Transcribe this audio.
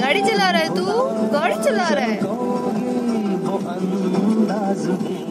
गाड़ी चला रहा है तू, गाड़ी चला रहा है।